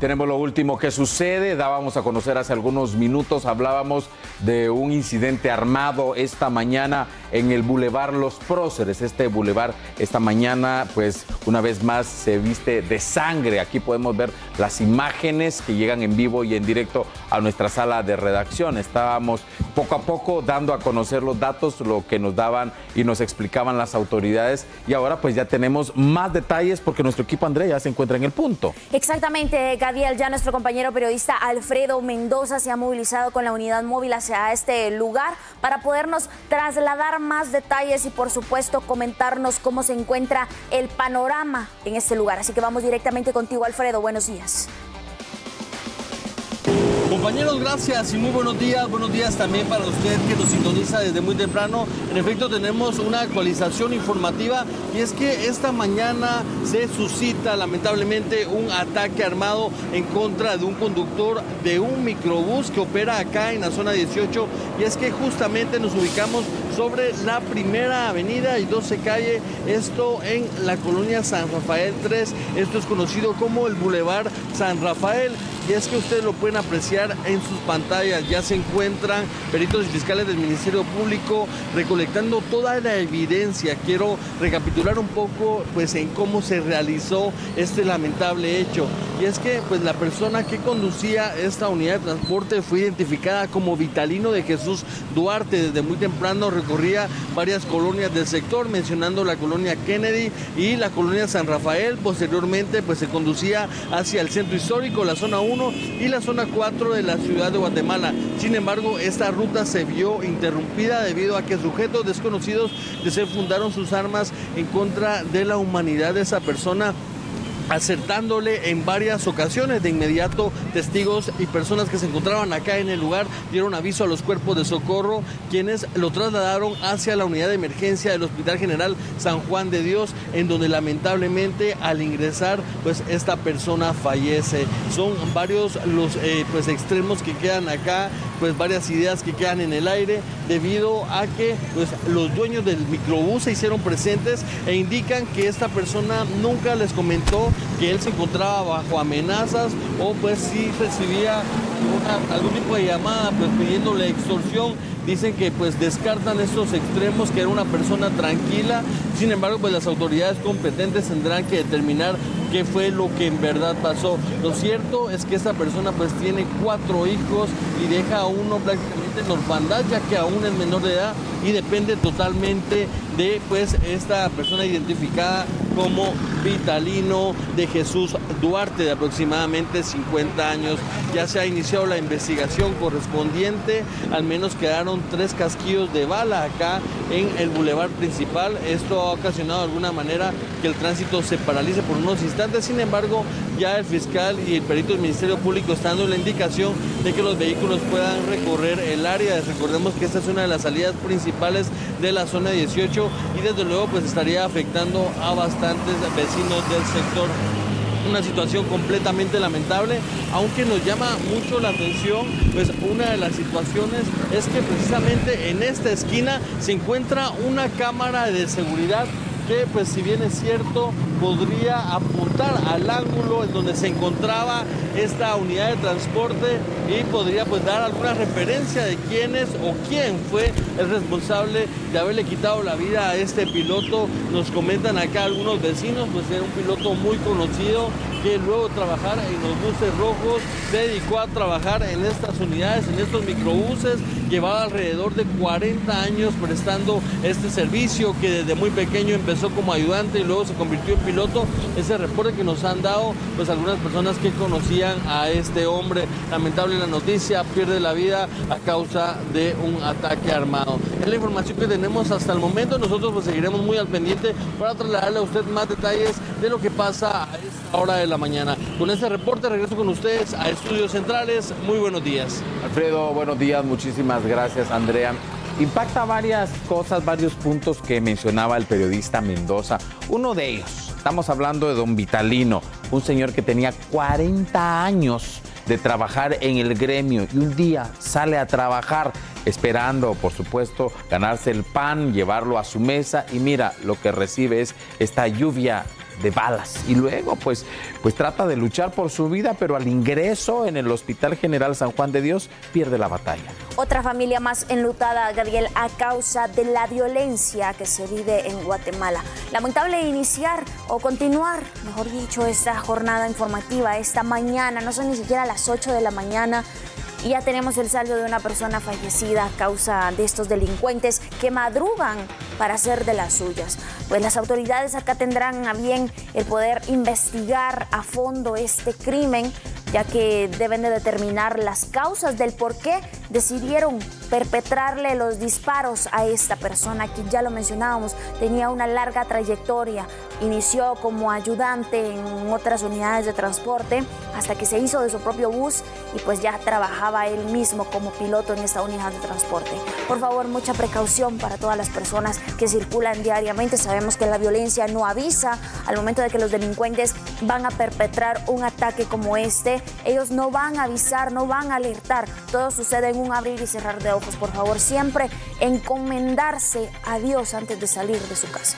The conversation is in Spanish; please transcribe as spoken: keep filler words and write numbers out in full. Tenemos lo último que sucede. Dábamos a conocer hace algunos minutos, hablábamos de un incidente armado esta mañana en el Boulevard Los Próceres. Este Boulevard esta mañana, pues una vez más se viste de sangre. Aquí podemos ver las imágenes que llegan en vivo y en directo a nuestra sala de redacción. Estábamos poco a poco dando a conocer los datos, lo que nos daban y nos explicaban las autoridades. Y ahora pues ya tenemos más detalles porque nuestro equipo, Andrea, ya se encuentra en el punto. Exactamente, Gadiel. Ya nuestro compañero periodista Alfredo Mendoza se ha movilizado con la unidad móvil hacia este lugar para podernos trasladar más detalles y por supuesto comentarnos cómo se encuentra el panorama en este lugar. Así que vamos directamente contigo, Alfredo. Buenos días. Compañeros, gracias y muy buenos días. Buenos días también para usted que nos sintoniza desde muy temprano. En efecto, tenemos una actualización informativa y es que esta mañana se suscita lamentablemente un ataque armado en contra de un conductor de un microbús que opera acá en la zona dieciocho, y es que justamente nos ubicamos sobre la primera avenida y doce calle, esto en la colonia San Rafael tres, esto es conocido como el Boulevard San Rafael, y es que ustedes lo pueden apreciar en sus pantallas. Ya se encuentran peritos y fiscales del Ministerio Público recolectando toda la evidencia. Quiero recapitular un poco pues en cómo se realizó este lamentable hecho, y es que pues la persona que conducía esta unidad de transporte fue identificada como Vitalino de Jesús Duarte. Desde muy temprano recorría varias colonias del sector, mencionando la colonia Kennedy y la colonia San Rafael. Posteriormente pues se conducía hacia el centro histórico, la zona uno y la zona cuatro de la ciudad de Guatemala. Sin embargo, esta ruta se vio interrumpida debido a que sujetos desconocidos desenfundaron sus armas en contra de la humanidad de esa persona, acertándole en varias ocasiones. De inmediato, testigos y personas que se encontraban acá en el lugar dieron aviso a los cuerpos de socorro, quienes lo trasladaron hacia la unidad de emergencia del Hospital General San Juan de Dios, en donde lamentablemente al ingresar pues esta persona fallece. Son varios los eh, pues extremos que quedan acá, pues varias ideas que quedan en el aire debido a que pues los dueños del microbús se hicieron presentes e indican que esta persona nunca les comentó que él se encontraba bajo amenazas o pues si recibía una, algún tipo de llamada pues pidiéndole extorsión. Dicen que pues descartan estos extremos, que era una persona tranquila. Sin embargo, pues las autoridades competentes tendrán que determinar qué fue lo que en verdad pasó. Lo cierto es que esta persona pues tiene cuatro hijos y deja a uno prácticamente en orfandad, ya que aún es menor de edad y depende totalmente de pues esta persona identificada como Vitalino de Jesús Duarte, de aproximadamente cincuenta años. Ya se ha iniciado la investigación correspondiente, al menos quedaron tres casquillos de bala acá en el bulevar principal. Esto ha ocasionado de alguna manera que el tránsito se paralice por unos instantes. Sin embargo, ya el fiscal y el perito del Ministerio Público están dando la indicación de que los vehículos puedan recorrer el área. Recordemos que esta es una de las salidas principales de la zona dieciocho y desde luego pues estaría afectando a bastantes vecinos del sector. Una situación completamente lamentable, aunque nos llama mucho la atención pues una de las situaciones es que precisamente en esta esquina se encuentra una cámara de seguridad que pues si bien es cierto podría apuntar al ángulo en donde se encontraba esta unidad de transporte y podría pues dar alguna referencia de quién es o quién fue el responsable de haberle quitado la vida a este piloto. Nos comentan acá algunos vecinos, pues era un piloto muy conocido que luego de trabajar en los buses rojos se dedicó a trabajar en estas unidades, en estos microbuses. Llevaba alrededor de cuarenta años prestando este servicio, que desde muy pequeño empezó como ayudante y luego se convirtió en piloto. Ese reporte que nos han dado pues algunas personas que conocían a este hombre. Lamentable la noticia, pierde la vida a causa de un ataque armado. Es la información que tenemos hasta el momento. Nosotros pues seguiremos muy al pendiente para trasladarle a usted más detalles de lo que pasa a esta hora de la mañana. Con este reporte regreso con ustedes a Estudios Centrales. Muy buenos días. Alfredo, buenos días. Muchísimas gracias, Andrea. Impacta varias cosas, varios puntos que mencionaba el periodista Mendoza. Uno de ellos, estamos hablando de don Vitalino, un señor que tenía cuarenta años de trabajar en el gremio y un día sale a trabajar esperando, por supuesto, ganarse el pan, llevarlo a su mesa y mira, lo que recibe es esta lluvia de balas. Y luego pues, pues trata de luchar por su vida, pero al ingreso en el Hospital General San Juan de Dios pierde la batalla. Otra familia más enlutada, Gabriel, a causa de la violencia que se vive en Guatemala. Lamentable iniciar o continuar, mejor dicho, esta jornada informativa, esta mañana, no son ni siquiera las ocho de la mañana. Y ya tenemos el saldo de una persona fallecida a causa de estos delincuentes que madrugan para hacer de las suyas. Pues las autoridades acá tendrán a bien el poder investigar a fondo este crimen, ya que deben de determinar las causas del por qué decidieron perpetrarle los disparos a esta persona, que ya lo mencionábamos, tenía una larga trayectoria. Inició como ayudante en otras unidades de transporte hasta que se hizo de su propio bus y pues ya trabajaba él mismo como piloto en esta unidad de transporte. Por favor, mucha precaución para todas las personas que circulan diariamente. Sabemos que la violencia no avisa. Al momento de que los delincuentes van a perpetrar un ataque como este, ellos no van a avisar, no van a alertar. Todo sucede en un abrir y cerrar de ojos. Por favor, siempre encomendarse a Dios antes de salir de su casa.